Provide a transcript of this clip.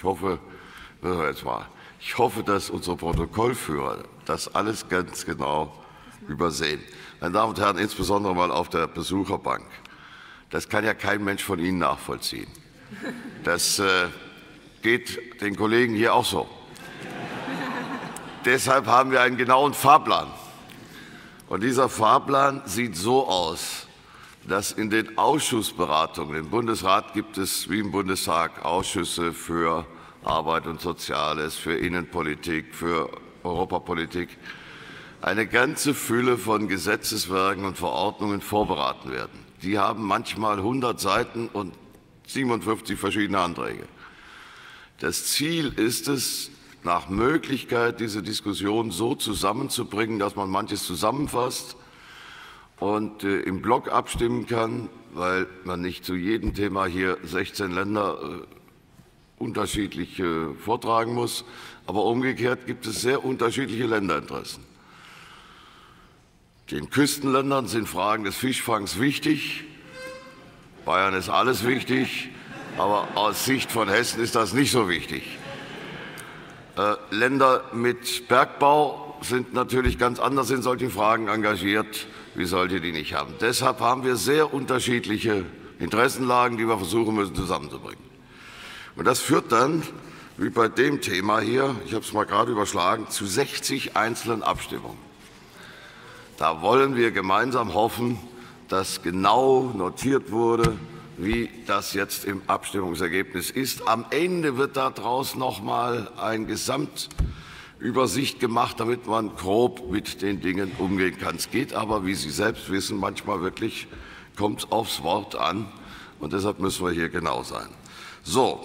Ich hoffe, dass unsere Protokollführer das alles ganz genau übersehen. Meine Damen und Herren, insbesondere mal auf der Besucherbank. Das kann ja kein Mensch von Ihnen nachvollziehen. Das geht den Kollegen hier auch so. Deshalb haben wir einen genauen Fahrplan. Und dieser Fahrplan sieht so aus, dass in den Ausschussberatungen im Bundesrat gibt es wie im Bundestag Ausschüsse für Arbeit und Soziales, für Innenpolitik, für Europapolitik, eine ganze Fülle von Gesetzeswerken und Verordnungen vorberaten werden. Die haben manchmal 100 Seiten und 57 verschiedene Anträge. Das Ziel ist es, nach Möglichkeit diese Diskussion so zusammenzubringen, dass man manches zusammenfasst und im Block abstimmen kann, weil man nicht zu jedem Thema hier 16 Länder unterschiedlich vortragen muss. Aber umgekehrt gibt es sehr unterschiedliche Länderinteressen. Den Küstenländern sind Fragen des Fischfangs wichtig. Bayern ist alles wichtig, aber aus Sicht von Hessen ist das nicht so wichtig. Länder mit Bergbau sind natürlich ganz anders in solchen Fragen engagiert. Wie sollte die nicht haben? Deshalb haben wir sehr unterschiedliche Interessenlagen, die wir versuchen müssen zusammenzubringen. Und das führt dann, wie bei dem Thema hier, ich habe es mal gerade überschlagen, zu 60 einzelnen Abstimmungen. Da wollen wir gemeinsam hoffen, dass genau notiert wurde, wie das jetzt im Abstimmungsergebnis ist. Am Ende wird daraus noch mal eine Gesamtübersicht gemacht, damit man grob mit den Dingen umgehen kann. Es geht aber, wie Sie selbst wissen, manchmal wirklich kommt es aufs Wort an. Und deshalb müssen wir hier genau sein. So,